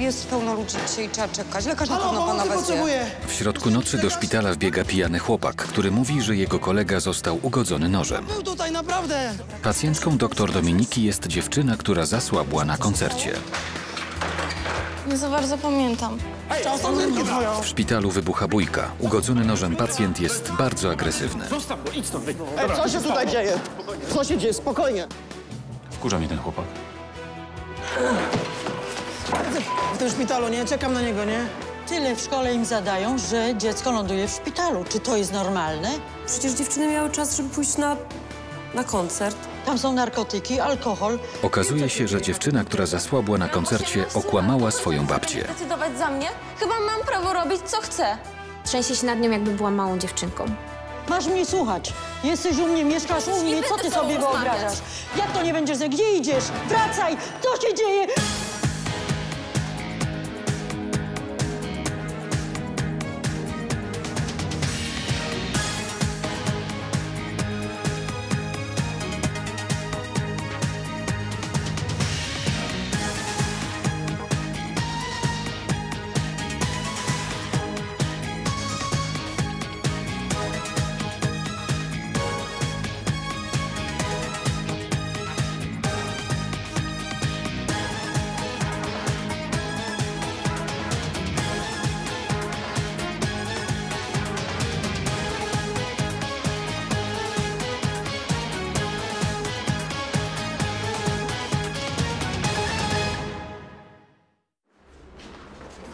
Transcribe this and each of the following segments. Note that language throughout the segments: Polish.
Jest pełno ludzi dzisiaj, trzeba czekać. Lekarz na pewno pana wezie. W środku nocy do szpitala wbiega pijany chłopak, który mówi, że jego kolega został ugodzony nożem. Był tutaj, naprawdę! Pacjentką doktor Dominiki jest dziewczyna, która zasłabła na koncercie. Nie za bardzo pamiętam. W szpitalu wybucha bójka. Ugodzony nożem pacjent jest bardzo agresywny. Zostaw go, idź stąd. Ej, co się tutaj dzieje? Co się dzieje? Spokojnie. Wkurza mnie ten chłopak. W tym szpitalu, nie? Czekam na niego, nie? Tyle w szkole im zadają, że dziecko ląduje w szpitalu. Czy to jest normalne? Przecież dziewczyny miały czas, żeby pójść na koncert. Tam są narkotyki, alkohol. Okazuje się, że dziewczyna, która zasłabła na koncercie, okłamała swoją babcię. Decydować za mnie? Chyba mam prawo robić, co chcę. Trzęsie się nad nią, jakby była małą dziewczynką. Masz mnie słuchać. Jesteś u mnie, mieszkasz u mnie. Co ty sobie wyobrażasz? Jak to nie będziesz? Gdzie idziesz? Wracaj! Co się dzieje?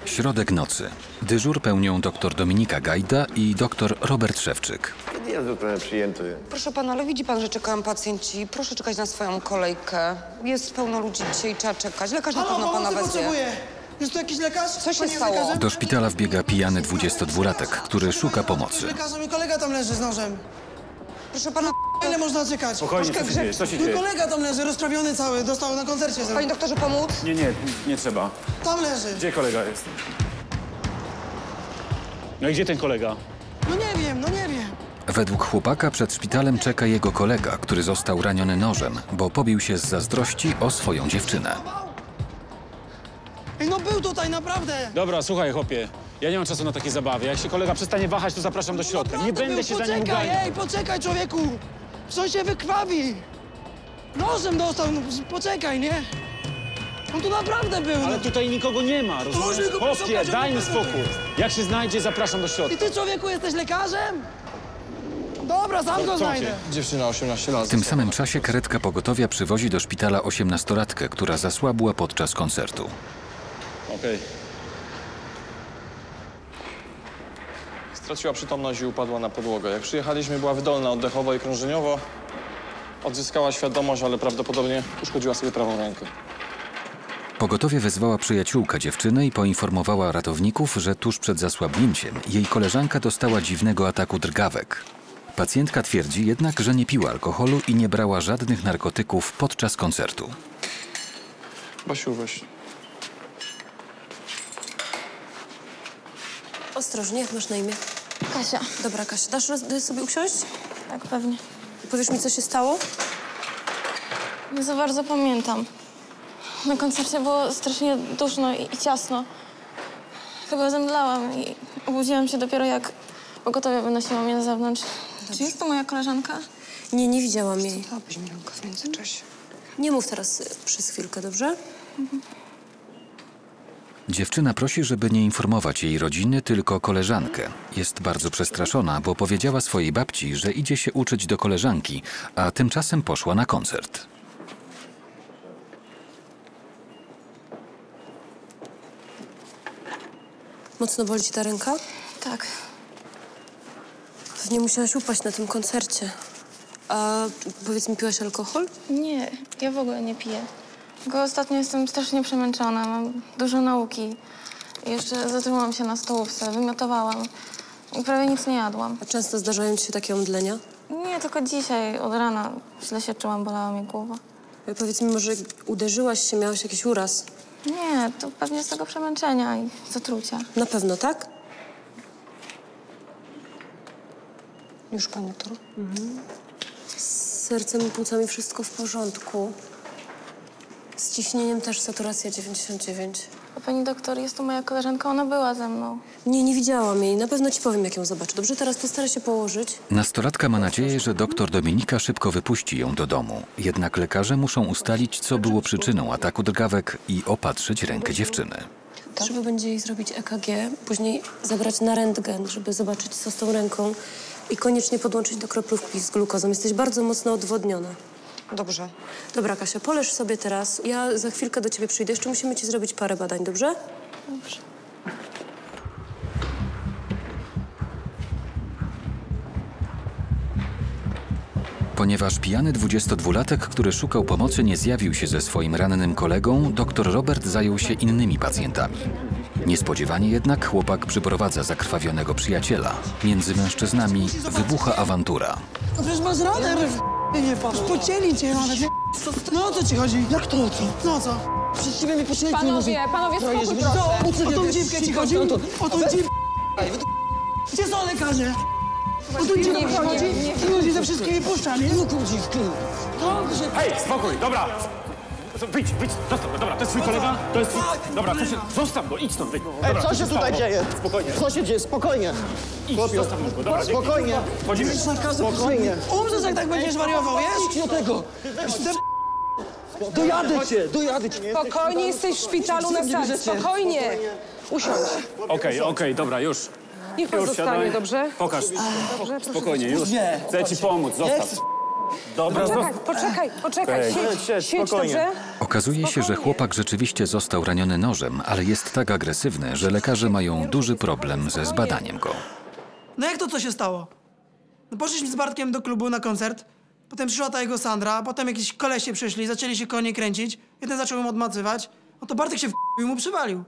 Środek nocy. Dyżur pełnią dr Dominika Gajda i dr Robert Szewczyk. Nie jest zupełnie przyjęty. Proszę pana, ale widzi pan, że czekają pacjenci. Proszę czekać na swoją kolejkę. Jest pełno ludzi dzisiaj, trzeba czekać. Lekarz na pewno pana wezie. Jest to jakiś lekarz? Co się stało? Do szpitala wbiega pijany 22-latek, który szuka pomocy. Mój kolega tam leży z nożem. Proszę pana, ile można czekać? Spokojnie, co się dzieje? Mój kolega tam leży, rozprawiony cały, dostał na koncercie. Panie doktorze, pomóc? Nie trzeba. Tam leży. Gdzie kolega jest? No i gdzie ten kolega? No nie wiem. Według chłopaka przed szpitalem czeka jego kolega, który został raniony nożem, bo pobił się z zazdrości o swoją dziewczynę. Ej, no był tutaj, naprawdę! Dobra, słuchaj, chłopie. Ja nie mam czasu na takie zabawy. Jak się kolega przestanie wahać, to zapraszam do środka. Nie będę się za nim uganiał. Ej, poczekaj, człowieku! Co się wykrwawi? Nożem dostał, no, poczekaj, nie? On tu naprawdę był. Ale tutaj nikogo nie ma, rozumiesz? Chłopie, daj mi spokój. Jak się znajdzie, zapraszam do środka. I ty, człowieku, jesteś lekarzem? Dobra, sam go znajdę. Dziewczyna 18 lat. W tym samym czasie karetka pogotowia przywozi do szpitala 18-latkę, która zasłabła podczas koncertu. Okej. Straciła przytomność i upadła na podłogę. Jak przyjechaliśmy, była wydolna oddechowo i krążeniowo. Odzyskała świadomość, ale prawdopodobnie uszkodziła sobie prawą rękę. Pogotowie wezwała przyjaciółka dziewczyny i poinformowała ratowników, że tuż przed zasłabnięciem jej koleżanka dostała dziwnego ataku drgawek. Pacjentka twierdzi jednak, że nie piła alkoholu i nie brała żadnych narkotyków podczas koncertu. Basiu, weź. Ostrożnie, jak masz na imię? Kasia. Dobra, Kasia, dasz sobie usiąść? Tak, pewnie. Powiesz mi, co się stało? Nie za bardzo pamiętam. Na koncercie było strasznie duszno i ciasno. Chyba zemdlałam i obudziłam się dopiero, jak pogotowie wynosiło mnie na zewnątrz. Dobrze. Czy jest to moja koleżanka? Nie, nie widziałam jej. Dałabyś mi rękę w międzyczasie. Nie mów teraz przez chwilkę, dobrze? Mhm. Dziewczyna prosi, żeby nie informować jej rodziny, tylko koleżankę. Jest bardzo przestraszona, bo powiedziała swojej babci, że idzie się uczyć do koleżanki, a tymczasem poszła na koncert. Mocno boli cię ta ręka? Tak. Pewnie musiałaś upaść na tym koncercie. A powiedz mi, piłaś alkohol? Nie, ja w ogóle nie piję. Tylko ostatnio jestem strasznie przemęczona, mam dużo nauki. Jeszcze zatrułam się na stołówce, wymiotowałam i prawie nic nie jadłam. A często zdarzają ci się takie omdlenia? Nie, tylko dzisiaj, od rana. Źle się czułam, bolała mnie głowa. A powiedz mi, może uderzyłaś się, miałaś jakiś uraz? Nie, to pewnie z tego przemęczenia i zatrucia. Na pewno, tak? Już pani tu. Mhm. Z sercem i płucami wszystko w porządku. Z ciśnieniem też saturacja 99. pani doktor, jest tu moja koleżanka, ona była ze mną. Nie, nie widziałam jej. Na pewno ci powiem, jak ją zobaczę. Dobrze, teraz postaraj się położyć. Nastolatka ma nadzieję, że doktor Dominika szybko wypuści ją do domu. Jednak lekarze muszą ustalić, co było przyczyną ataku drgawek i opatrzyć rękę dziewczyny. Trzeba będzie jej zrobić EKG, później zabrać na rentgen, żeby zobaczyć, co z tą ręką i koniecznie podłączyć do kroplówki z glukozą. Jesteś bardzo mocno odwodniona. Dobrze. Dobra, Kasia, poleż sobie teraz. Ja za chwilkę do ciebie przyjdę. Jeszcze musimy ci zrobić parę badań, dobrze? Dobrze. Ponieważ pijany 22-latek, który szukał pomocy, nie zjawił się ze swoim rannym kolegą, doktor Robert zajął się innymi pacjentami. Niespodziewanie jednak chłopak przyprowadza zakrwawionego przyjaciela. Między mężczyznami wybucha awantura. No przecież masz ranę, nie patrz. Pocięli cię nawet, nie? No o co ci chodzi? Jak to o co? No co? Przecież ciebie nie pocięli. Panowie, spokój proszę. O tą dziewkę ci chodzi? O tą dziewkę. Gdzie są lekarze? O tą dziewkę chodzi? Ludzi ze wszystkimi puszczami. Dobrze. Hej, spokój, dobra. Wyjdź, zostaw, dobra, to jest twój kolega, to jest twój... Dobra, co się... Zostaw go, idź stąd, wyjdź. Dobra, co się tutaj dzieje? Spokojnie. Co się dzieje? Spokojnie. Idź, zostaw go, dobra, dzięki. Spokojnie. Chodzimy. Spokojnie. Umrzesz, jak tak będziesz wariował, wiesz? Idź do tego. Dojadę cię. Spokojnie, jesteś w szpitalu na sali, spokojnie. Usiądź. Okej, dobra, już. Niech pan zostanie, dobrze? Pokaż. Spokojnie, już. Chcę ci pomóc, zostaw. Dobra. Poczekaj. Siedź, dobrze? Okazuje się, że chłopak rzeczywiście został raniony nożem, ale jest tak agresywny, że lekarze mają duży problem ze zbadaniem go. No jak to co się stało? No poszliśmy z Bartkiem do klubu na koncert, potem przyszła ta jego Sandra, potem jakieś kolesie przyszli, zaczęli się koło niej kręcić, jeden zaczął ją odmacywać, no to Bartek się wkurzył i mu przywalił.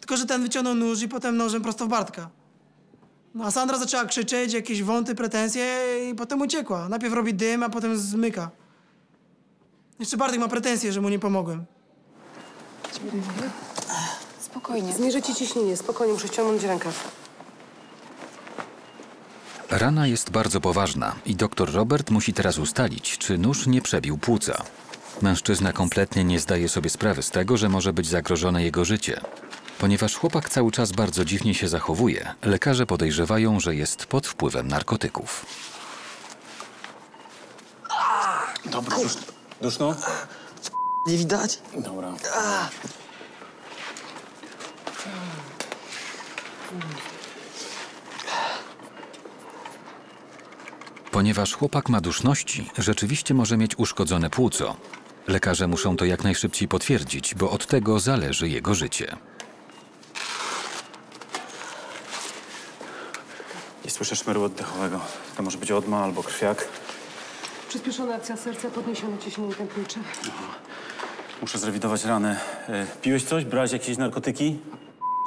Tylko że ten wyciągnął nóż i potem nożem prosto w Bartka. No, a Sandra zaczęła krzyczeć, jakieś wąty, pretensje i potem uciekła. Najpierw robi dym, a potem zmyka. Jeszcze Bartek ma pretensje, że mu nie pomogłem. Spokojnie. Zmierzę ci ciśnienie. Spokojnie, muszę ściągnąć rękaw. Rana jest bardzo poważna i doktor Robert musi teraz ustalić, czy nóż nie przebił płuca. Mężczyzna kompletnie nie zdaje sobie sprawy z tego, że może być zagrożone jego życie. Ponieważ chłopak cały czas bardzo dziwnie się zachowuje, lekarze podejrzewają, że jest pod wpływem narkotyków. Dobra, duszno? Nie widać? Dobra. Ponieważ chłopak ma duszności, rzeczywiście może mieć uszkodzone płuco. Lekarze muszą to jak najszybciej potwierdzić, bo od tego zależy jego życie. Nie słyszę szmeru oddechowego. To może być odma albo krwiak. Przyspieszona akcja serca, podniesione ciśnienie tętnicze. Muszę zrewidować ranę. Piłeś coś? Brałeś jakieś narkotyki?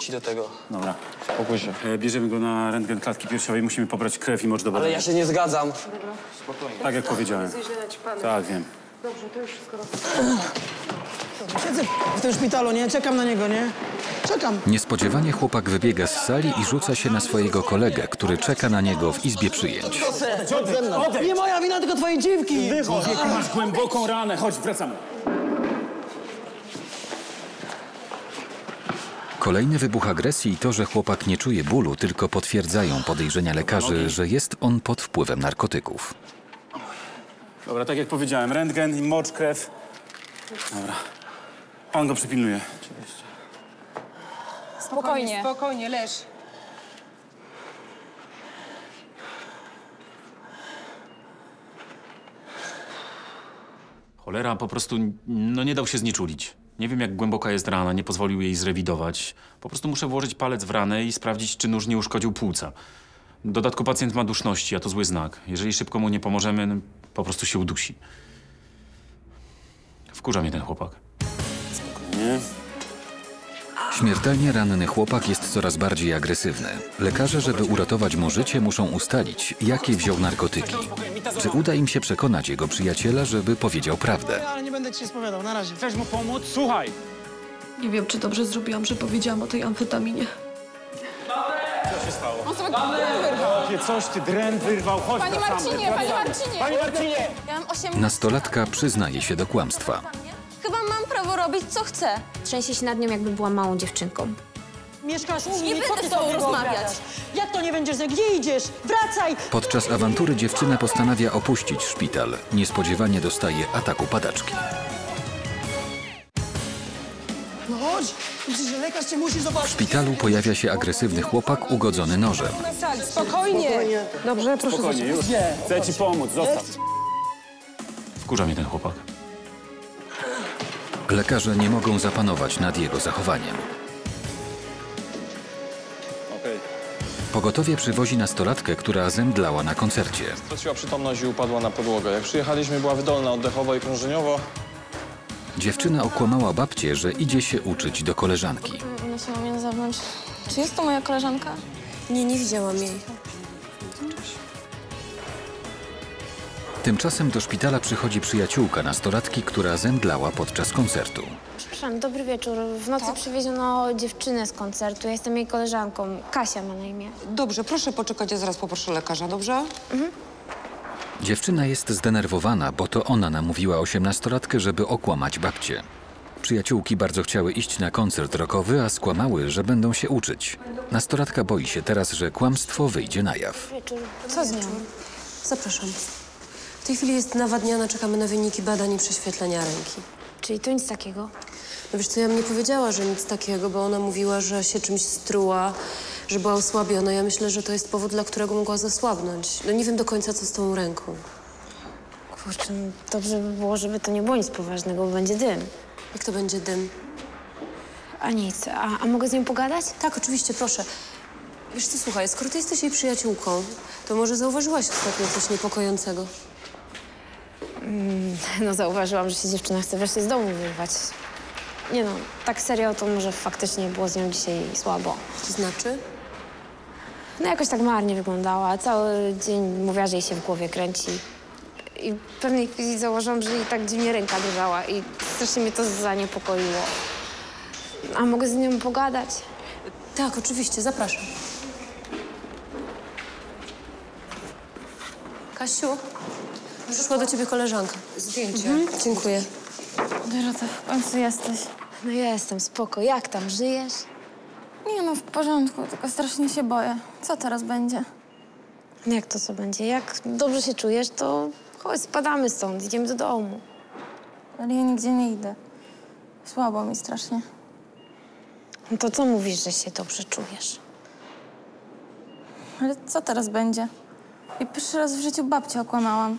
Ci do tego. Dobra. Spokój się. Bierzemy go na rentgen klatki piersiowej. Musimy pobrać krew i mocz do badania. Ale ja się nie zgadzam. Dobra. Spokojnie. Tak jak powiedziałem. Tak, wiem. Dobrze, to już wszystko rozpoczynamy. Siedzę w tym szpitalu, nie? Czekam na niego, nie? Czekam. Niespodziewanie chłopak wybiega z sali i rzuca się na swojego kolegę, który czeka na niego w izbie przyjęć. Odejdź! Nie moja wina, tylko twojej dziwki! Człowieku, masz głęboką ranę. Chodź, wracamy. Kolejny wybuch agresji i to, że chłopak nie czuje bólu, tylko potwierdzają podejrzenia lekarzy, że jest on pod wpływem narkotyków. Dobra, tak jak powiedziałem, rentgen i mocz, krew. Dobra. Pan go przypilnuje. Oczywiście. Spokojnie, leż. Cholera, po prostu no nie dał się znieczulić. Nie wiem, jak głęboka jest rana, nie pozwolił jej zrewidować. Po prostu muszę włożyć palec w ranę i sprawdzić, czy nóż nie uszkodził płuca. W dodatku pacjent ma duszności, a to zły znak. Jeżeli szybko mu nie pomożemy, no, po prostu się udusi. Wkurza mnie ten chłopak. Spokojnie. Śmiertelnie ranny chłopak jest coraz bardziej agresywny. Lekarze, żeby uratować mu życie, muszą ustalić, jakie wziął narkotyki. Czy uda im się przekonać jego przyjaciela, żeby powiedział prawdę? Ale nie będę ci się spowiadał, na razie. Chcesz mu pomóc? Słuchaj! Nie wiem, czy dobrze zrobiłam, że powiedziałam o tej amfetaminie. Co się stało? On sobie wyrwał. Coś ty dren wyrwał. Chodź, Panie Marcinie! Panie Marcinie! Miałam 8 lat. Nastolatka przyznaje się do kłamstwa. Chyba mam problem. prawo robić, co chce. Trzęsie się nad nią, jakby była małą dziewczynką. Mieszkasz u mnie, co ty sobie rozmawiać? Jak to nie będziesz? Gdzie idziesz? Wracaj! Podczas awantury dziewczyna postanawia opuścić szpital. Niespodziewanie dostaje ataku padaczki. No chodź! Że lekarz cię musi zobaczyć. W szpitalu pojawia się agresywny chłopak ugodzony nożem. Spokojnie! Dobrze, proszę. Spokojnie, już. Chcę ci pomóc, zostaw. Wkurza mnie ten chłopak. Lekarze nie mogą zapanować nad jego zachowaniem. Pogotowie przywozi nastolatkę, która zemdlała na koncercie. Straciła przytomność i upadła na podłogę. Jak przyjechaliśmy, była wydolna oddechowo i krążeniowo. Dziewczyna okłamała babcię, że idzie się uczyć do koleżanki. Nosiła mnie na zewnątrz. Czy jest to moja koleżanka? Nie, nie widziałam jej. Tymczasem do szpitala przychodzi przyjaciółka nastolatki, która zemdlała podczas koncertu. Przepraszam, dobry wieczór. W nocy przywieziono dziewczynę z koncertu. Ja jestem jej koleżanką. Kasia ma na imię. Dobrze, proszę poczekać, ja zaraz poproszę lekarza, dobrze? Mhm. Dziewczyna jest zdenerwowana, bo to ona namówiła 18-latkę, żeby okłamać babcię. Przyjaciółki bardzo chciały iść na koncert rockowy, a skłamały, że będą się uczyć. Nastolatka boi się teraz, że kłamstwo wyjdzie na jaw. Co z nią? Zapraszam. W tej chwili jest nawadniana, czekamy na wyniki badań i prześwietlenia ręki. Czyli to nic takiego? No wiesz co, ja bym nie powiedziała, że nic takiego, bo ona mówiła, że się czymś struła, że była osłabiona. Ja myślę, że to jest powód, dla którego mogła zasłabnąć. No nie wiem do końca, co z tą ręką. Kurczę, dobrze by było, żeby to nie było nic poważnego, bo będzie dym. Jak to będzie dym? A nic. A mogę z nią pogadać? Tak, oczywiście, proszę. Wiesz co, słuchaj, skoro ty jesteś jej przyjaciółką, to może zauważyłaś ostatnio coś niepokojącego? No zauważyłam, że się dziewczyna chce wreszcie z domu wyrwać. Nie no, tak serio to może faktycznie było z nią dzisiaj słabo. To znaczy? No jakoś tak marnie wyglądała. Cały dzień mówiła, że jej się w głowie kręci. I w pewnej chwili zauważyłam, że jej tak dziwnie ręka drżała i strasznie mnie to zaniepokoiło. A mogę z nią pogadać? Tak, oczywiście, zapraszam. Kasiu? Przyszła do ciebie koleżanka. Zdjęcie. Mhm. Dziękuję. Dorota, w końcu jesteś. No ja jestem, spoko. Jak tam, żyjesz? Nie no, w porządku, tylko strasznie się boję. Co teraz będzie? Jak to co będzie? Jak dobrze się czujesz, to chodź, spadamy stąd, idziemy do domu. Ale ja nigdzie nie idę. Słabo mi strasznie. No to co mówisz, że się dobrze czujesz? Ale co teraz będzie? I pierwszy raz w życiu babcię okłamałam.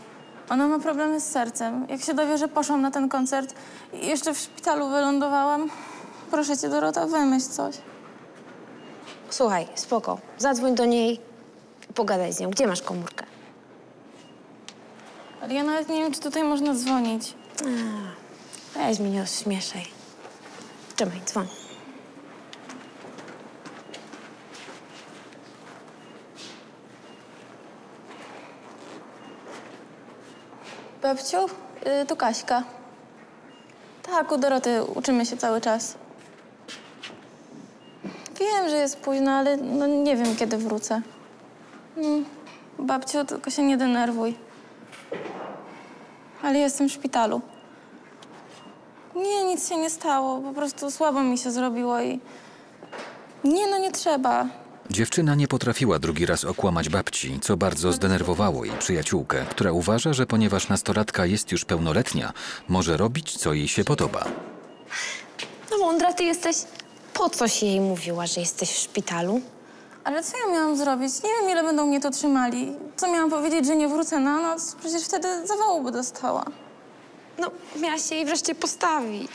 Ona ma problemy z sercem. Jak się dowie, że poszłam na ten koncert i jeszcze w szpitalu wylądowałam... Proszę cię, Dorota, wymyśl coś. Słuchaj, spoko. Zadzwoń do niej i pogadaj z nią. Gdzie masz komórkę? Ale ja nawet nie wiem, czy tutaj można dzwonić. Weź mnie, nie ośmieszaj. Trzymaj, dzwoń. Babciu, to Kaśka. Tak, u Doroty uczymy się cały czas. Wiem, że jest późno, ale no nie wiem, kiedy wrócę. Babciu, tylko się nie denerwuj. Ale jestem w szpitalu. Nie, nic się nie stało. Po prostu słabo mi się zrobiło i... Nie, no nie trzeba. Dziewczyna nie potrafiła drugi raz okłamać babci, co bardzo zdenerwowało jej przyjaciółkę, która uważa, że ponieważ nastolatka jest już pełnoletnia, może robić, co jej się podoba. No mądra ty jesteś. Po coś jej mówiła, że jesteś w szpitalu? Ale co ja miałam zrobić? Nie wiem, ile będą mnie to trzymali. Co miałam powiedzieć, że nie wrócę na noc? Przecież wtedy zawału by dostała. No, miałaś się jej wreszcie postawić.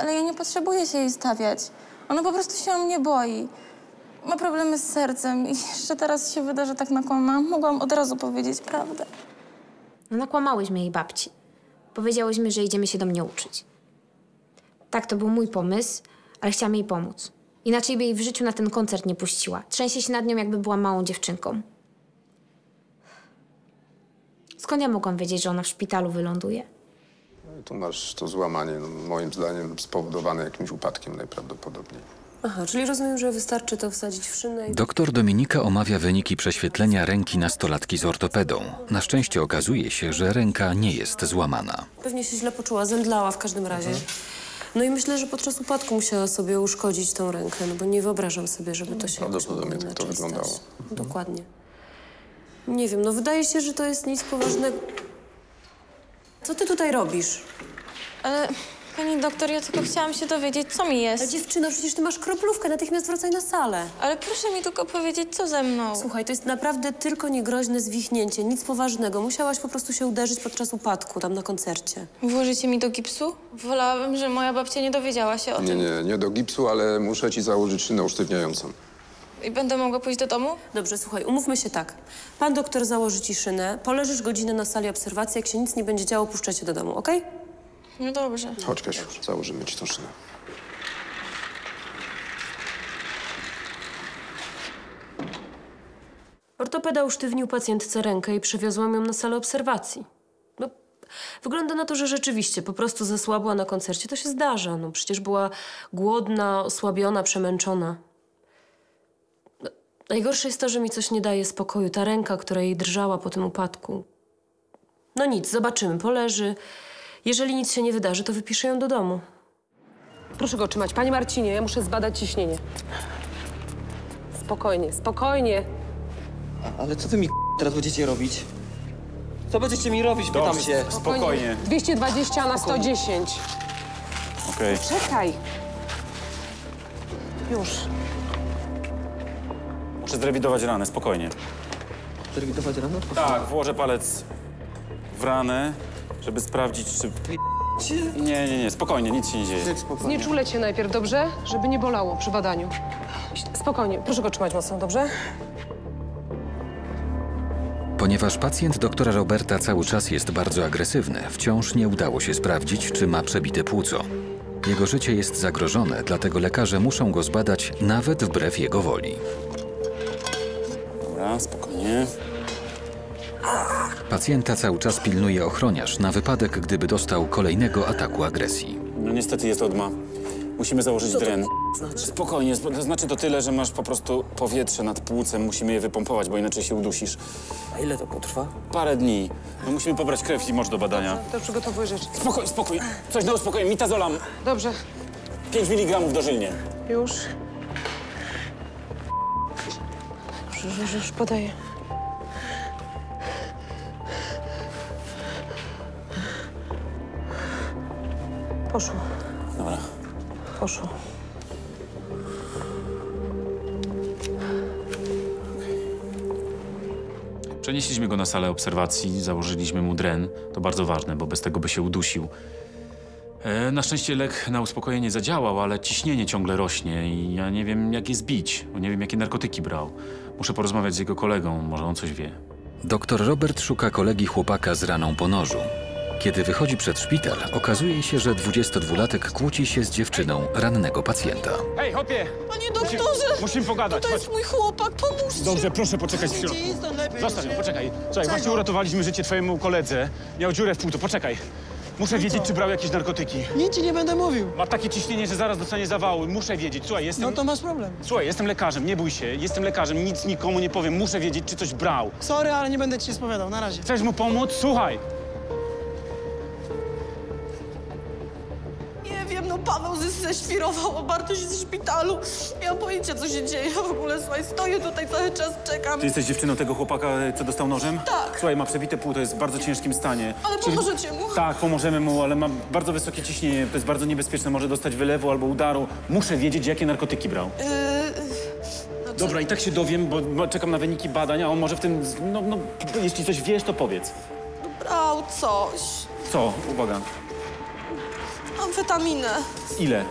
Ale ja nie potrzebuję się jej stawiać. Ona po prostu się o mnie boi. Ma problemy z sercem i jeszcze teraz się wyda, że tak nakłamałam. Mogłam od razu powiedzieć prawdę. No nakłamałyśmy jej babci. Powiedziałyśmy, że idziemy się do mnie uczyć. Tak, to był mój pomysł, ale chciałam jej pomóc. Inaczej by jej w życiu na ten koncert nie puściła. Trzęsie się nad nią, jakby była małą dziewczynką. Skąd ja mogłam wiedzieć, że ona w szpitalu wyląduje? No i tu masz to złamanie, no, moim zdaniem spowodowane jakimś upadkiem najprawdopodobniej. Aha, czyli rozumiem, że wystarczy to wsadzić w szynę i... Doktor Dominika omawia wyniki prześwietlenia ręki nastolatki z ortopedą. Na szczęście okazuje się, że ręka nie jest złamana. Pewnie się źle poczuła, zemdlała w każdym razie. No i myślę, że podczas upadku musiała sobie uszkodzić tą rękę, no bo nie wyobrażam sobie, żeby to się... Prawdopodobnie tak to wyglądało. Dokładnie. Nie wiem, no wydaje się, że to jest nic poważnego. Co ty tutaj robisz? Ale... Pani doktor, ja tylko chciałam się dowiedzieć, co mi jest. Ale dziewczyno, przecież ty masz kroplówkę, natychmiast wracaj na salę. Ale proszę mi tylko powiedzieć, co ze mną. Słuchaj, to jest naprawdę tylko niegroźne zwichnięcie, nic poważnego. Musiałaś po prostu się uderzyć podczas upadku, tam na koncercie. Włożycie mi do gipsu? Wolałabym, że moja babcia nie dowiedziała się o tym. Nie do gipsu, ale muszę ci założyć szynę usztywniającą. I będę mogła pójść do domu? Dobrze, słuchaj, umówmy się tak. Pan doktor założy ci szynę, poleżysz godzinę na sali obserwacji, jak się nic nie będzie działo, puszczę cię do domu, okej? No dobrze. Chodź, Kasiu, założymy ci tą szynę. Ortopeda usztywnił pacjentce rękę i przywiozłam ją na salę obserwacji. No, wygląda na to, że rzeczywiście po prostu zasłabła na koncercie. To się zdarza. No, przecież była głodna, osłabiona, przemęczona. No, najgorsze jest to, że mi coś nie daje spokoju. Ta ręka, która jej drżała po tym upadku. No nic, zobaczymy. Poleży. Jeżeli nic się nie wydarzy, to wypiszę ją do domu. Proszę go trzymać. Panie Marcinie, ja muszę zbadać ciśnienie. Spokojnie, spokojnie. Ale co wy mi teraz będziecie robić? Co będziecie mi robić, pytam się. Spokojnie. 220 na 110. Okej. Czekaj. Już. Muszę zrewidować ranę, spokojnie. Zrewidować ranę? Tak, włożę palec w ranę. Żeby sprawdzić, czy... Nie, spokojnie, nic się nie dzieje. Znieczulę cię najpierw, dobrze? Żeby nie bolało przy badaniu. Spokojnie, proszę go trzymać mocno, dobrze? Ponieważ pacjent doktora Roberta cały czas jest bardzo agresywny, wciąż nie udało się sprawdzić, czy ma przebite płuco. Jego życie jest zagrożone, dlatego lekarze muszą go zbadać nawet wbrew jego woli. Dobra, spokojnie. Pacjenta cały czas pilnuje ochroniarz na wypadek, gdyby dostał kolejnego ataku agresji. No niestety jest odma. Musimy założyć dren. Znaczy? Spokojnie, to znaczy to tyle, że masz po prostu powietrze nad płucem. Musimy je wypompować, bo inaczej się udusisz. A ile to potrwa? Parę dni. No musimy pobrać krew i morz do badania. To przygotowuj rzeczy. Spokój. Coś do uspokoju. Mitazolam. Dobrze. 5 mg dożylnie. Już podaję. Poszło. Dobra. Poszło. Przenieśliśmy go na salę obserwacji, założyliśmy mu dren. To bardzo ważne, bo bez tego by się udusił. Na szczęście lek na uspokojenie zadziałał, ale ciśnienie ciągle rośnie i ja nie wiem, jak je zbić, bo nie wiem, jakie narkotyki brał. Muszę porozmawiać z jego kolegą, może on coś wie. Doktor Robert szuka kolegi chłopaka z raną po nożu. Kiedy wychodzi przed szpital, okazuje się, że 22-latek kłóci się z dziewczyną rannego pacjenta. Hej, chłopie! Panie doktorze! Musimy pogadać. To jest mój chłopak, pomóżcie! Dobrze, proszę poczekać w środku. Zostaw ją, poczekaj. Czekaj, właśnie uratowaliśmy życie twojemu koledze. Miał dziurę w półto, poczekaj. Muszę wiedzieć, czy brał jakieś narkotyki. Nic ci nie będę mówił. Ma takie ciśnienie, że zaraz dostanie zawału. Muszę wiedzieć. Słuchaj, jestem... No to masz problem. Słuchaj, jestem lekarzem, nie bój się. Jestem lekarzem, nic nikomu nie powiem. Muszę wiedzieć, czy coś brał. Sorry, ale nie będę ci się spowiadał, na razie. Chcesz mu pomóc? Słuchaj. Paweł ześwirował, a Bartosz jest w szpitalu. Nie mam pojęcia, co się dzieje w ogóle. Słuchaj, stoję tutaj cały czas, czekam. Ty jesteś dziewczyną tego chłopaka, co dostał nożem? Tak. Słuchaj, ma przebite pół, to jest w bardzo ciężkim stanie. Ale pomożecie mu? Tak, pomożemy mu, ale ma bardzo wysokie ciśnienie. To jest bardzo niebezpieczne, może dostać wylewu albo udaru. Muszę wiedzieć, jakie narkotyki brał. Znaczy... Dobra, i tak się dowiem, bo czekam na wyniki badań, a on może w tym... No, jeśli coś wiesz, to powiedz. Brał coś. Co? Uwaga. Amfetaminę. Ile?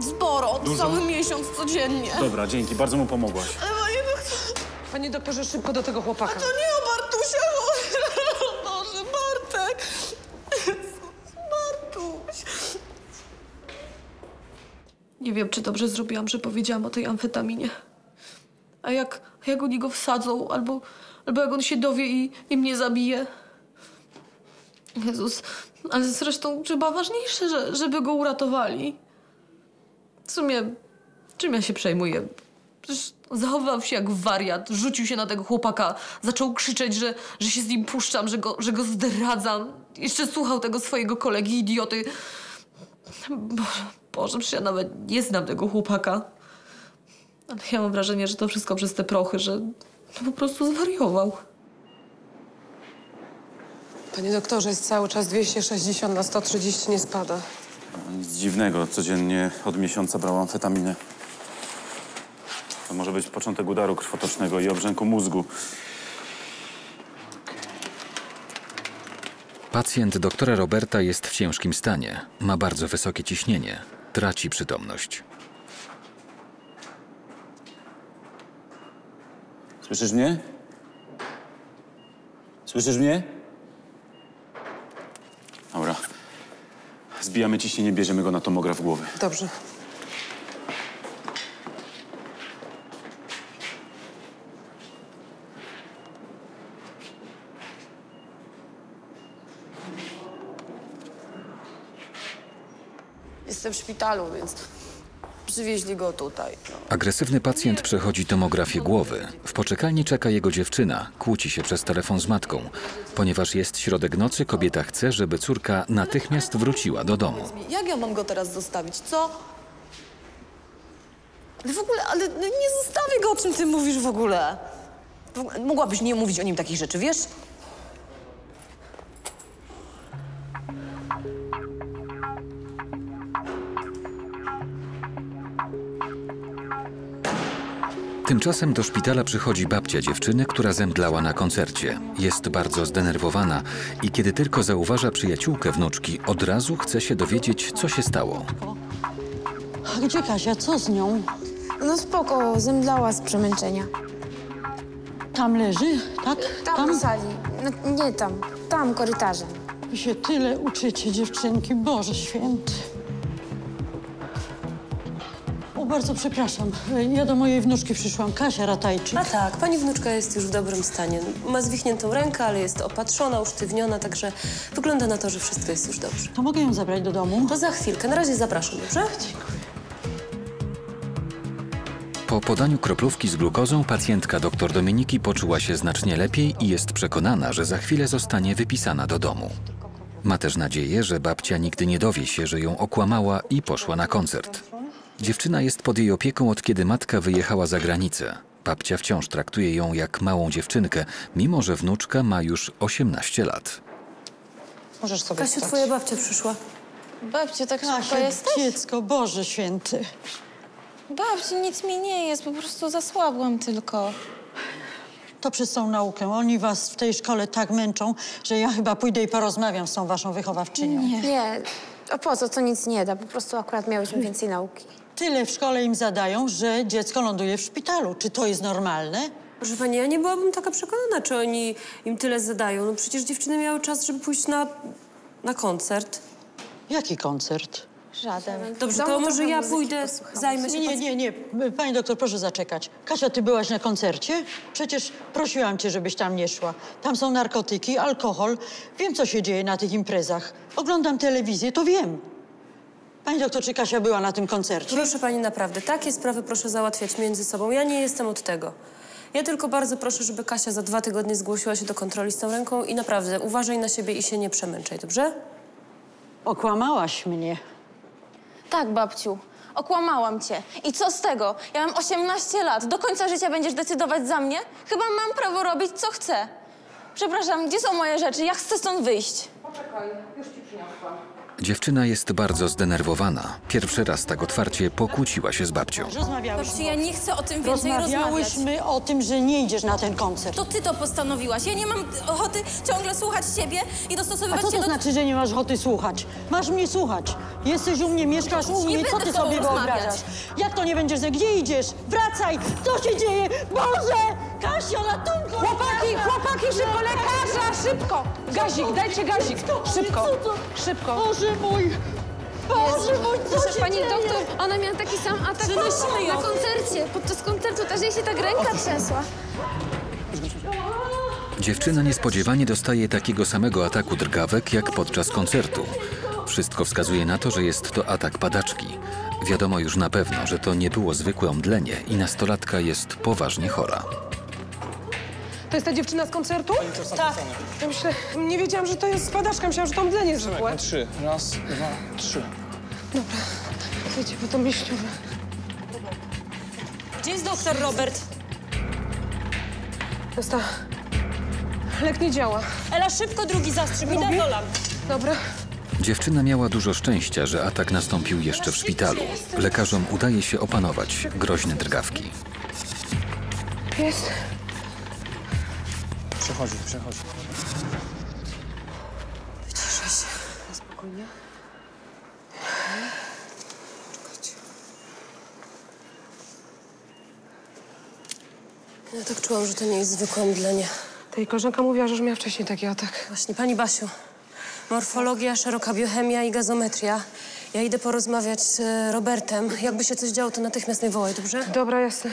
Zboro, cały miesiąc codziennie. Dobra, dzięki, bardzo mu pomogłaś. Ale panie doktorze... Panie doktorze, szybko do tego chłopaka. A to nie o Bartusia, o Boże, Bartek. Bartuś. Nie wiem, czy dobrze zrobiłam, że powiedziałam o tej amfetaminie. A jak oni go wsadzą, albo jak on się dowie i mnie zabije. Jezus, ale zresztą chyba ważniejsze, żeby go uratowali. W sumie, Czym ja się przejmuję? Przecież zachowywał się jak wariat, rzucił się na tego chłopaka, zaczął krzyczeć, że się z nim puszczam, że go zdradzam. Jeszcze słuchał tego swojego kolegi, idioty. Boże, przecież ja nawet nie znam tego chłopaka. Ale ja mam wrażenie, że to wszystko przez te prochy, że po prostu zwariował. Panie doktorze, jest cały czas 260 na 130, nie spada. Nic dziwnego, codziennie od miesiąca brałam amfetaminę. To może być początek udaru krwotocznego i obrzęku mózgu. Pacjent doktora Roberta jest w ciężkim stanie. Ma bardzo wysokie ciśnienie. Traci przytomność. Słyszysz mnie? Słyszysz mnie? Dobra. Zbijamy ciśnienie, bierzemy go na tomograf głowy. Dobrze. Jestem w szpitalu, więc przywieźli go tutaj. No. Agresywny pacjent przechodzi tomografię głowy. W poczekalni czeka jego dziewczyna. Kłóci się przez telefon z matką. Ponieważ jest środek nocy, kobieta chce, żeby córka natychmiast wróciła do domu. Jak ja mam go teraz zostawić? Co? Ale w ogóle, ale nie zostawię go, o czym ty mówisz w ogóle. Mogłabyś nie mówić o nim takich rzeczy, wiesz? Tymczasem do szpitala przychodzi babcia dziewczyny, która zemdlała na koncercie. Jest bardzo zdenerwowana i kiedy tylko zauważa przyjaciółkę wnuczki, od razu chce się dowiedzieć, co się stało. Gdzie Kasia? Co z nią? No spoko, zemdlała z przemęczenia. Tam leży, tak? Tam w sali. No, nie tam, tam korytarzem. Wy się tyle uczycie, dziewczynki, Boże święty. Bardzo przepraszam. Ja do mojej wnuczki przyszłam. Kasia Ratajczyk. A tak, pani wnuczka jest już w dobrym stanie. Ma zwichniętą rękę, ale jest opatrzona, usztywniona, także wygląda na to, że wszystko jest już dobrze. To mogę ją zabrać do domu? To za chwilkę. Na razie zapraszam, dobrze? Dziękuję. Po podaniu kroplówki z glukozą pacjentka dr Dominiki poczuła się znacznie lepiej i jest przekonana, że za chwilę zostanie wypisana do domu. Ma też nadzieję, że babcia nigdy nie dowie się, że ją okłamała i poszła na koncert. Dziewczyna jest pod jej opieką od kiedy matka wyjechała za granicę. Babcia wciąż traktuje ją jak małą dziewczynkę, mimo że wnuczka ma już 18 lat. Możesz sobie Kasiu, twoja babcia przyszła. Babciu, tak szybko jesteś? Dziecko, Boże święty. Babciu, nic mi nie jest, po prostu zasłabłem tylko. To przez tą naukę. Oni was w tej szkole tak męczą, że ja chyba pójdę i porozmawiam z tą waszą wychowawczynią. Nie. A po co? To nic nie da. Po prostu akurat miałyśmy więcej nauki. Tyle w szkole im zadają, że dziecko ląduje w szpitalu. Czy to jest normalne? Proszę pani, ja nie byłabym taka przekonana, czy oni im tyle zadają. No przecież dziewczyny miały czas, żeby pójść na koncert. Jaki koncert? Żaden. Dobrze, to może ja pójdę, zajmę się... Nie. Pani doktor, proszę zaczekać. Kasia, ty byłaś na koncercie? Przecież prosiłam cię, żebyś tam nie szła. Tam są narkotyki, alkohol. Wiem, co się dzieje na tych imprezach. Oglądam telewizję, to wiem. Pani doktor, czy Kasia była na tym koncercie? Proszę pani, naprawdę, takie sprawy proszę załatwiać między sobą. Ja nie jestem od tego. Ja tylko bardzo proszę, żeby Kasia za 2 tygodnie zgłosiła się do kontroli z tą ręką i naprawdę uważaj na siebie i się nie przemęczaj, dobrze? Okłamałaś mnie. Tak, babciu. Okłamałam cię. I co z tego? Ja mam 18 lat. Do końca życia będziesz decydować za mnie? Chyba mam prawo robić, co chcę. Przepraszam, gdzie są moje rzeczy? Ja chcę stąd wyjść. Poczekaj, już ci przyniosłam. Dziewczyna jest bardzo zdenerwowana. Pierwszy raz tak otwarcie pokłóciła się z babcią. Babciu, ja nie chcę o tym więcej rozmawiać. Rozmawiałyśmy o tym, że nie idziesz na ten koncert. To ty to postanowiłaś. Ja nie mam ochoty ciągle słuchać ciebie i dostosowywać się do... A co to znaczy, że nie masz ochoty słuchać? Masz mnie słuchać. Jesteś u mnie, mieszkasz u mnie. Co ty sobie wyobrażasz? Jak to nie będziesz? Gdzie idziesz? Wracaj! Co się dzieje? Boże! Kasia, ratunku! Chłopaki, szybko! Lekarza, szybko! Gazik, dajcie gazik! Szybko, szybko! Boże mój! Boże mój, co się dzieje? Pani doktor, ona miała taki sam atak na koncercie. Podczas koncertu też jej się tak ręka trzęsła. Dziewczyna niespodziewanie dostaje takiego samego ataku drgawek jak podczas koncertu. Wszystko wskazuje na to, że jest to atak padaczki. Wiadomo już na pewno, że to nie było zwykłe omdlenie i nastolatka jest poważnie chora. To jest ta dziewczyna z koncertu? Tak. Ja myślę, nie wiedziałam, że to jest spadaczka. Myślałam, że to omdlenie zwykłe. Trzy. Raz, dwa, trzy. Dobra. Wiecie, bo to myśliwe. Gdzie jest doktor Robert? To jest ta... Lek nie działa. Ela, szybko drugi zastrzyk. Idę. Dobra. Dziewczyna miała dużo szczęścia, że atak nastąpił jeszcze w szpitalu. Lekarzom udaje się opanować groźne drgawki. Jest. Przechodzi. Wyciszaj się. Na spokojnie. Ja tak czułam, że to nie jest zwykłe omdlenie. Ta jej koleżanka mówiła, że już miała wcześniej taki atak. Właśnie, pani Basiu. Morfologia, szeroka biochemia i gazometria. Ja idę porozmawiać z Robertem. Jakby się coś działo, to natychmiast mnie wołaj, dobrze? Dobra, jasne.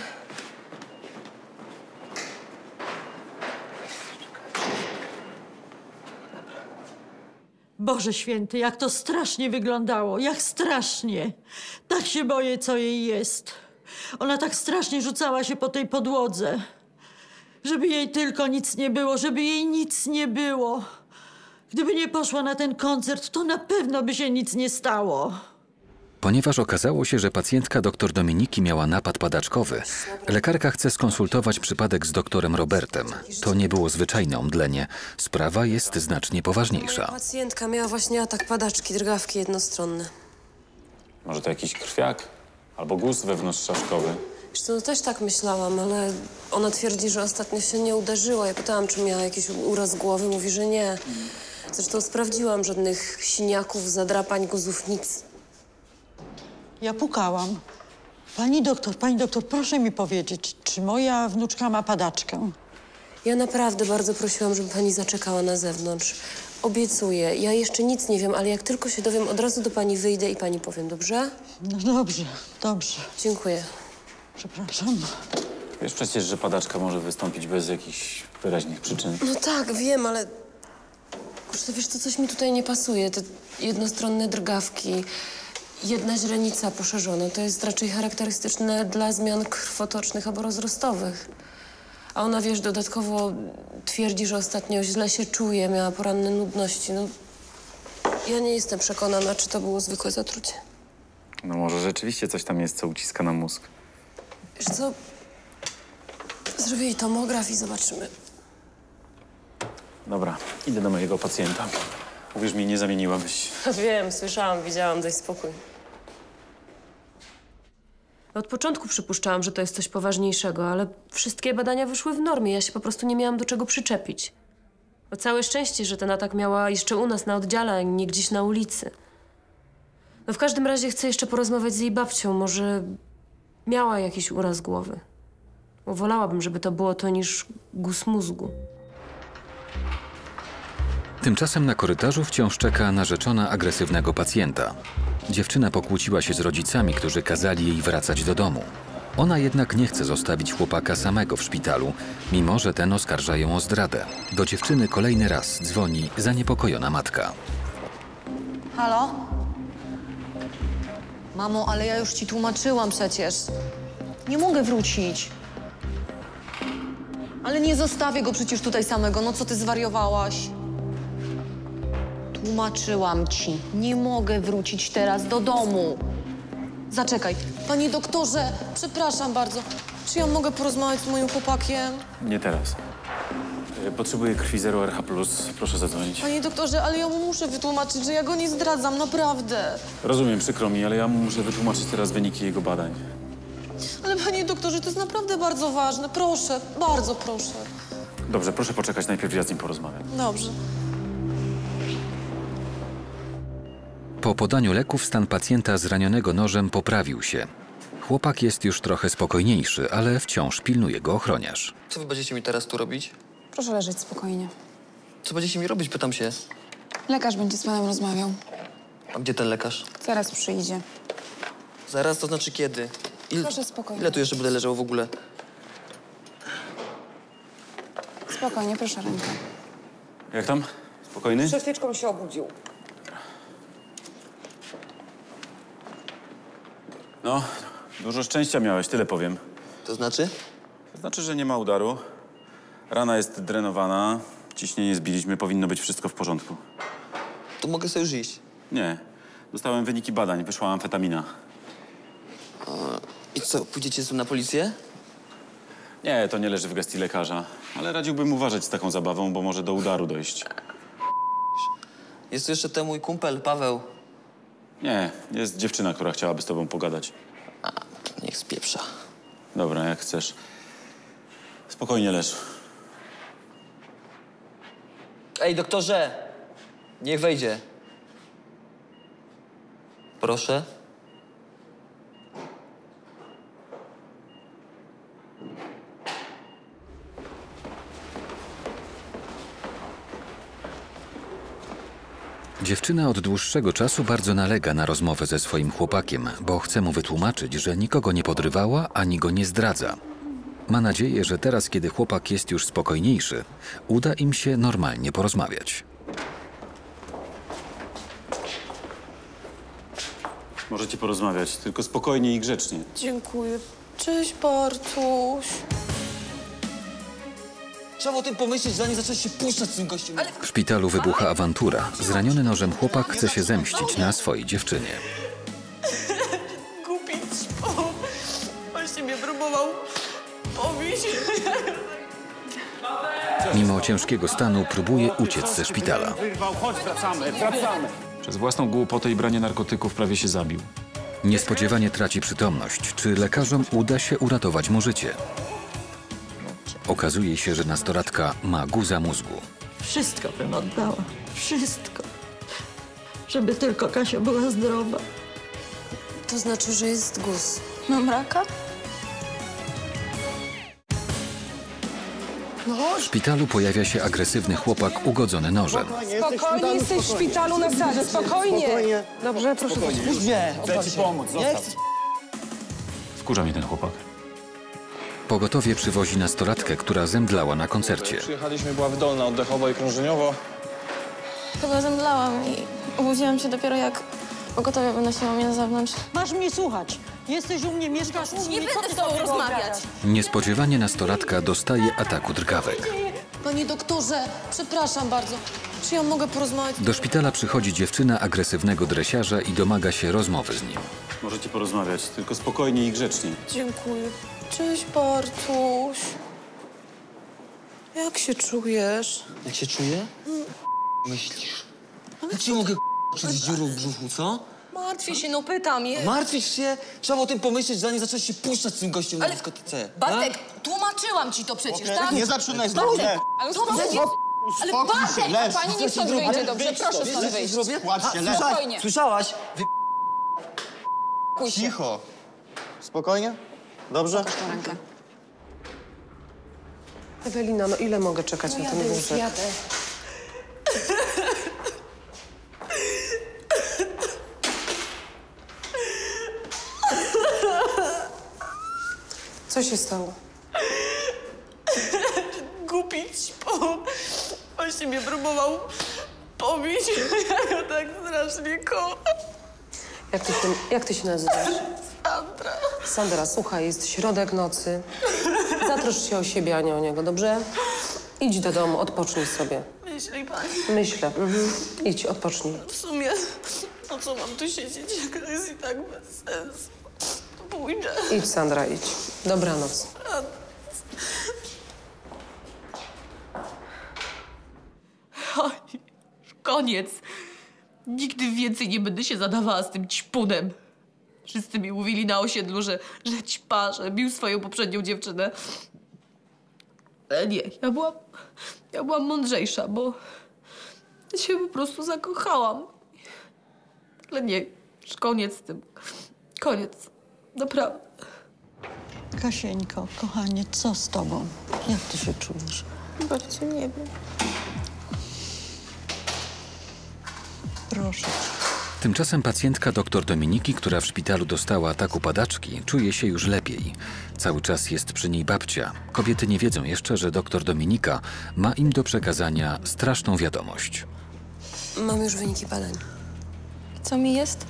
Boże święty, jak to strasznie wyglądało, jak strasznie. Tak się boję, co jej jest. Ona tak strasznie rzucała się po tej podłodze. Żeby jej tylko nic nie było, żeby jej nic nie było. Gdyby nie poszła na ten koncert, to na pewno by się nic nie stało. Ponieważ okazało się, że pacjentka dr Dominiki miała napad padaczkowy, lekarka chce skonsultować przypadek z doktorem Robertem. To nie było zwyczajne omdlenie. Sprawa jest znacznie poważniejsza. Moja pacjentka miała właśnie atak padaczki, drgawki jednostronne. Może to jakiś krwiak? Albo guz wewnątrzczaszkowy? Wiesz co, no też tak myślałam, ale ona twierdzi, że ostatnio się nie uderzyła. Ja pytałam, czy miała jakiś uraz głowy, mówi, że nie. Zresztą sprawdziłam, żadnych siniaków, zadrapań, guzów, nic. Ja pukałam. Pani doktor, proszę mi powiedzieć, czy moja wnuczka ma padaczkę? Ja naprawdę bardzo prosiłam, żeby pani zaczekała na zewnątrz. Obiecuję, ja jeszcze nic nie wiem, ale jak tylko się dowiem, od razu do pani wyjdę i pani powiem, dobrze? No dobrze. Dziękuję. Przepraszam. Wiesz przecież, że padaczka może wystąpić bez jakichś wyraźnych przyczyn. No tak, wiem, ale... Kurczę, wiesz co, coś mi tutaj nie pasuje. Te jednostronne drgawki, jedna źrenica poszerzona. To jest raczej charakterystyczne dla zmian krwotocznych albo rozrostowych. A ona, wiesz, dodatkowo twierdzi, że ostatnio źle się czuje, miała poranne nudności. No, ja nie jestem przekonana, czy to było zwykłe zatrucie. No może rzeczywiście coś tam jest, co uciska na mózg. Wiesz co, zrobię jej tomograf i zobaczymy. Dobra, idę do mojego pacjenta. Uwierz mi, nie zamieniłabyś. Wiem, słyszałam, widziałam, daj spokój. Od początku przypuszczałam, że to jest coś poważniejszego, ale wszystkie badania wyszły w normie. Ja się po prostu nie miałam do czego przyczepić. O całe szczęście, że ten atak miała jeszcze u nas na oddziale, a nie gdzieś na ulicy. No w każdym razie chcę jeszcze porozmawiać z jej babcią. Może miała jakiś uraz głowy. Wolałabym, żeby to było to niż guz mózgu. Tymczasem na korytarzu wciąż czeka narzeczona agresywnego pacjenta. Dziewczyna pokłóciła się z rodzicami, którzy kazali jej wracać do domu. Ona jednak nie chce zostawić chłopaka samego w szpitalu, mimo że ten oskarża ją o zdradę. Do dziewczyny kolejny raz dzwoni zaniepokojona matka. Halo? Mamo, ale ja już ci tłumaczyłam przecież. Nie mogę wrócić. Ale nie zostawię go przecież tutaj samego. No co ty zwariowałaś? Tłumaczyłam ci. Nie mogę wrócić teraz do domu. Zaczekaj. Panie doktorze, przepraszam bardzo. Czy ja mogę porozmawiać z moim chłopakiem? Nie teraz. Potrzebuję krwi 0RH+. Proszę zadzwonić. Panie doktorze, ale ja mu muszę wytłumaczyć, że ja go nie zdradzam, naprawdę. Rozumiem, przykro mi, ale ja mu muszę wytłumaczyć teraz wyniki jego badań. Ale panie doktorze, to jest naprawdę bardzo ważne. Proszę, bardzo proszę. Dobrze, proszę poczekać. Najpierw ja z nim porozmawiam. Dobrze. Po podaniu leków stan pacjenta zranionego nożem poprawił się. Chłopak jest już trochę spokojniejszy, ale wciąż pilnuje go ochroniarz. Co wy będziecie mi teraz tu robić? Proszę leżeć spokojnie. Co będziecie mi robić, pytam się? Lekarz będzie z panem rozmawiał. A gdzie ten lekarz? Zaraz przyjdzie. Zaraz, to znaczy kiedy? Proszę spokojnie. Ile tu jeszcze będę leżał w ogóle? Spokojnie, proszę rękę. Jak tam? Spokojny? Przed chwileczką się obudził. No, dużo szczęścia miałeś, tyle powiem. To znaczy? To znaczy, że nie ma udaru. Rana jest drenowana, ciśnienie zbiliśmy, powinno być wszystko w porządku. To mogę sobie już iść? Nie. Dostałem wyniki badań, wyszła amfetamina. I co, pójdziecie tu na policję? Nie, to nie leży w gestii lekarza. Ale radziłbym uważać z taką zabawą, bo może do udaru dojść. Jest tu jeszcze ten mój kumpel, Paweł. Nie, jest dziewczyna, która chciałaby z tobą pogadać. A, niech spieprza. Dobra, jak chcesz. Spokojnie leż. Ej, doktorze! Niech wejdzie. Proszę. Dziewczyna od dłuższego czasu bardzo nalega na rozmowę ze swoim chłopakiem, bo chce mu wytłumaczyć, że nikogo nie podrywała ani go nie zdradza. Ma nadzieję, że teraz, kiedy chłopak jest już spokojniejszy, uda im się normalnie porozmawiać. Możecie porozmawiać, tylko spokojnie i grzecznie. Dziękuję. Cześć, Bartuś. Trzeba o tym pomyśleć, zanim zacząłeś się puszczać z tym gościem. Ale... W szpitalu wybucha awantura. Zraniony nożem chłopak chce się zemścić na swojej dziewczynie. Głupi ćpo. Właśnie mnie próbował pobić. Mimo ciężkiego stanu próbuje uciec ze szpitala. Chodź, wracamy, wracamy. Przez własną głupotę i branie narkotyków prawie się zabił. Niespodziewanie traci przytomność. Czy lekarzom uda się uratować mu życie? Okazuje się, że nastolatka ma guza mózgu. Wszystko bym oddała. Wszystko. Żeby tylko Kasia była zdrowa. To znaczy, że jest guz. Mam raka? W szpitalu pojawia się agresywny chłopak ugodzony nożem. Spokojnie, jesteś w szpitalu na sarze, spokojnie. Dobrze, proszę. Nie, chcę ci pomóc, zostaw. Wkurza mnie ten chłopak. Pogotowie przywozi nastolatkę, która zemdlała na koncercie. Przyjechaliśmy, była wydolna oddechowo i krążeniowo. Chyba zemdlałam i obudziłam się dopiero jak pogotowie wynosiło mnie na zewnątrz. Masz mnie słuchać. Jesteś u mnie, mieszkasz u mnie. Nie będę z tobą rozmawiać. Niespodziewanie nastolatka dostaje ataku drgawek. Panie doktorze, przepraszam bardzo. Czy ja mogę porozmawiać? Do szpitala przychodzi dziewczyna agresywnego dresiarza i domaga się rozmowy z nim. Możecie porozmawiać, tylko spokojnie i grzecznie. Dziękuję. Cześć, Bartuś. Jak się czujesz? Jak się czuję? Myślisz? Ale ja cię mogę czuć dziurą w brzuchu, co? Martwię się, no pytam je. Martwisz się? Trzeba o tym pomyśleć, zanim zacząłeś się puszczać z tym gościem na dyskotece. Bartek, tłumaczyłam ci to przecież, tak? Nie zaczynaj znowu. Ale Bartek, pani niech stąd wyjdzie, dobrze? Proszę stąd wyjść. Spokojnie. Słyszałaś? Cicho. Spokojnie? Dobrze? Ewelina, no ile mogę czekać na ten wózek? Co się stało? Głupi ćpo. On się mnie próbował pobić. Ja go tak strasznie kołam. Jak ty się nazywasz? Sandra. Sandra, słuchaj, jest środek nocy. Zatrosz się o siebie, a nie o niego, dobrze? Idź do domu, odpocznij sobie. Myśli pani. Myślę. Mhm. Idź, odpocznij. W sumie, po co mam tu siedzieć, jak to jest i tak bez sensu. Pójdę. Idź, Sandra, idź. Dobranoc. Oj, koniec. Nigdy więcej nie będę się zadawała z tym ćpunem. Wszyscy mi mówili na osiedlu, że ćpa, że bił swoją poprzednią dziewczynę. Ale nie, ja byłam mądrzejsza, bo się po prostu zakochałam. Ale nie, już koniec z tym. Koniec. Naprawdę. Kasieńko, kochanie, co z tobą? Jak ty się czujesz? Bardzo nie wiem. Proszę. Tymczasem pacjentka dr Dominiki, która w szpitalu dostała ataku padaczki, czuje się już lepiej. Cały czas jest przy niej babcia. Kobiety nie wiedzą jeszcze, że dr Dominika ma im do przekazania straszną wiadomość. Mam już wyniki badań. Co mi jest?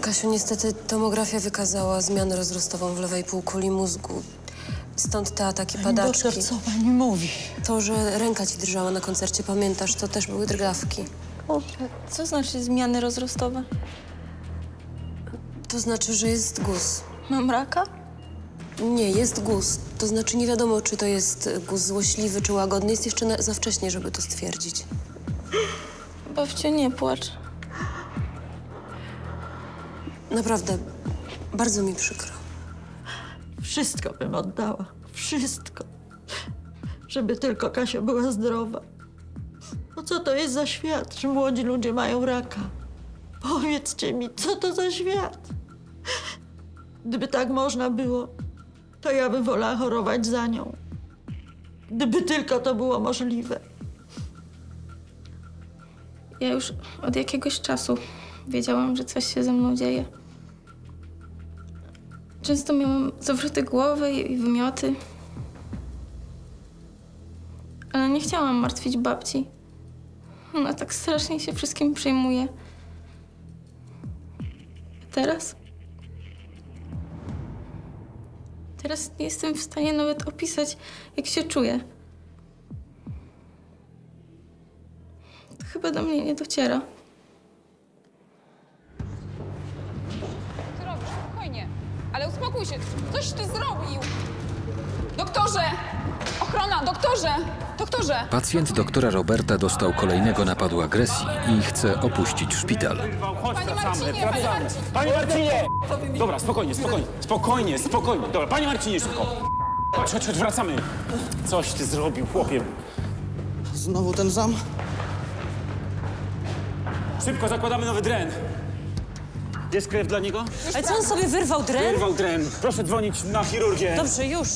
Kasiu, niestety tomografia wykazała zmianę rozrostową w lewej półkuli mózgu. Stąd te ataki padaczki. Doktor, co pani mówi? To, że ręka ci drżała na koncercie, pamiętasz? To też były drgawki. Kurczę, co znaczy zmiany rozrostowe? To znaczy, że jest guz. Mam raka? Nie, jest guz. To znaczy nie wiadomo, czy to jest guz złośliwy, czy łagodny. Jest jeszcze za wcześnie, żeby to stwierdzić. Babciu, nie płacz. Naprawdę, bardzo mi przykro. Wszystko bym oddała. Wszystko. Żeby tylko Kasia była zdrowa. No co to jest za świat, że młodzi ludzie mają raka? Powiedzcie mi, co to za świat? Gdyby tak można było, to ja bym wolała chorować za nią. Gdyby tylko to było możliwe. Ja już od jakiegoś czasu wiedziałam, że coś się ze mną dzieje. Często miałam zawroty głowy i wymioty. Ale nie chciałam martwić babci. Ona tak strasznie się wszystkim przejmuje. A teraz? Teraz nie jestem w stanie nawet opisać, jak się czuję. To chyba do mnie nie dociera. Co robisz? Spokojnie. Ale uspokój się. Coś ty zrobił. Doktorze! Ochrona! Doktorze! Doktorze! Pacjent doktora Roberta dostał kolejnego napadu agresji i chce opuścić szpital. Panie Marcinie! Panie Marcinie! Panie Marcinie! Dobra, spokojnie, spokojnie, spokojnie, spokojnie. Dobra, panie Marcinie, szybko. Chodź, chodź, chodź, wracamy. Coś ty zrobił, chłopie. Znowu ten zam? Szybko zakładamy nowy dren. Jest krew dla niego? Ale co on sobie wyrwał dren? Wyrwał dren. Proszę dzwonić na chirurgię. Dobrze, już.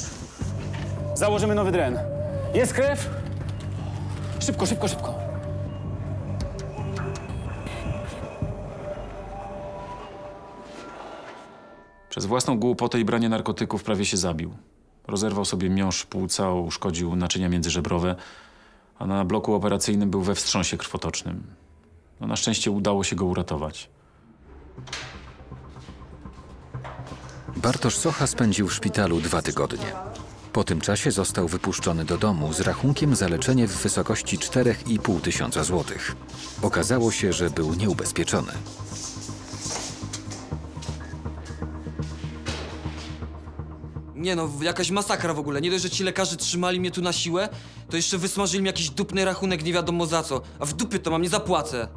Założymy nowy dren. Jest krew? Szybko, szybko, szybko. Przez własną głupotę i branie narkotyków prawie się zabił. Rozerwał sobie miąższ płuca, uszkodził naczynia międzyżebrowe, a na bloku operacyjnym był we wstrząsie krwotocznym. No, na szczęście udało się go uratować. Bartosz Socha spędził w szpitalu 2 tygodnie. Po tym czasie został wypuszczony do domu z rachunkiem za leczenie w wysokości 4500 złotych. Okazało się, że był nieubezpieczony. Nie no, jakaś masakra w ogóle. Nie dość, że ci lekarze trzymali mnie tu na siłę, to jeszcze wysmażyli mi jakiś dupny rachunek nie wiadomo za co. A w dupie to mam, nie zapłacę.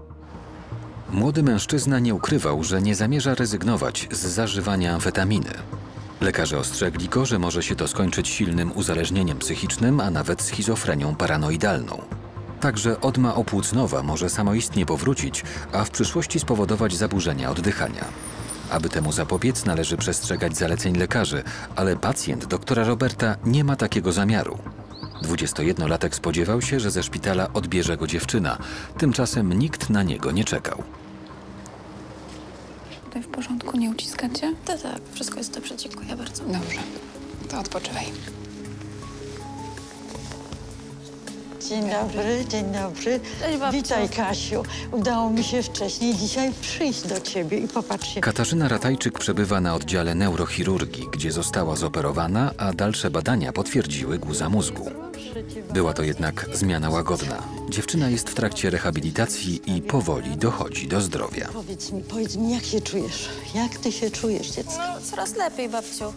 Młody mężczyzna nie ukrywał, że nie zamierza rezygnować z zażywania amfetaminy. Lekarze ostrzegli go, że może się to skończyć silnym uzależnieniem psychicznym, a nawet schizofrenią paranoidalną. Także odma opłucnowa może samoistnie powrócić, a w przyszłości spowodować zaburzenia oddychania. Aby temu zapobiec, należy przestrzegać zaleceń lekarzy, ale pacjent doktora Roberta nie ma takiego zamiaru. 21-latek spodziewał się, że ze szpitala odbierze go dziewczyna. Tymczasem nikt na niego nie czekał. Tutaj w porządku, nie uciskacie? Tak, tak. Wszystko jest dobrze, dziękuję bardzo. Dobrze. To odpoczywaj. Dzień dobry, dzień dobry. Cześć, babciu. Witaj, Kasiu. Udało mi się wcześniej dzisiaj przyjść do ciebie i popatrz się. Katarzyna Ratajczyk przebywa na oddziale neurochirurgii, gdzie została zoperowana, a dalsze badania potwierdziły guza mózgu. Była to jednak zmiana łagodna. Dziewczyna jest w trakcie rehabilitacji i powoli dochodzi do zdrowia. Powiedz mi, jak się czujesz? Jak ty się czujesz, dziecko? No, coraz lepiej, babciu.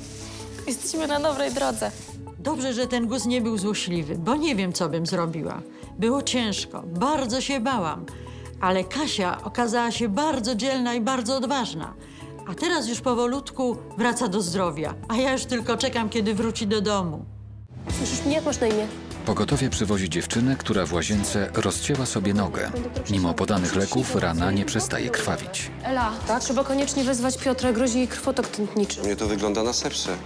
Jesteśmy na dobrej drodze. Dobrze, że ten guz nie był złośliwy, bo nie wiem, co bym zrobiła. Było ciężko, bardzo się bałam, ale Kasia okazała się bardzo dzielna i bardzo odważna. A teraz już powolutku wraca do zdrowia, a ja już tylko czekam, kiedy wróci do domu. Słyszysz mnie? Jak masz na imię? Pogotowie przywozi dziewczynę, która w łazience rozcięła sobie nogę. Mimo podanych leków rana nie przestaje krwawić. Ela, tak? Trzeba koniecznie wezwać Piotra, grozi jej krwotok tętniczy. Mnie to wygląda na sepsę.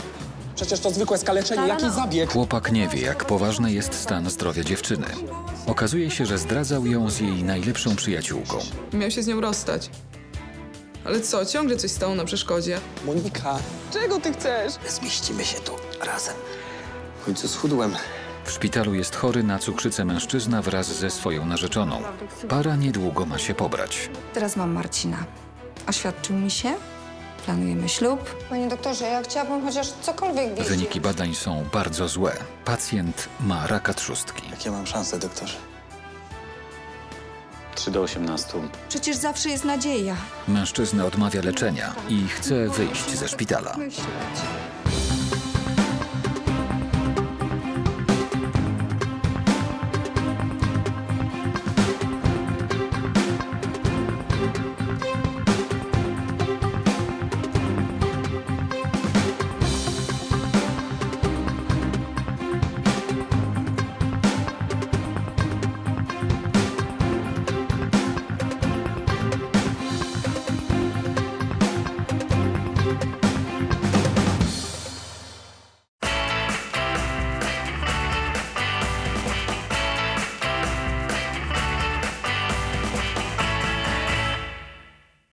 Przecież to zwykłe skaleczenie, jaki zabieg? Chłopak nie wie, jak poważny jest stan zdrowia dziewczyny. Okazuje się, że zdradzał ją z jej najlepszą przyjaciółką. Miał się z nią rozstać. Ale co, ciągle coś stało na przeszkodzie. Monika! Czego ty chcesz? Zmieścimy się tu razem. W końcu schudłem. W szpitalu jest chory na cukrzycę mężczyzna wraz ze swoją narzeczoną. Para niedługo ma się pobrać. Teraz mam Marcina. oświadczył mi się. Planujemy ślub. Panie doktorze, ja chciałabym chociaż cokolwiek wiedzieć. Wyniki badań są bardzo złe. Pacjent ma raka trzustki. Jakie mam szanse, doktorze? 3 do 18. Przecież zawsze jest nadzieja. Mężczyzna odmawia leczenia i chce wyjść ze szpitala.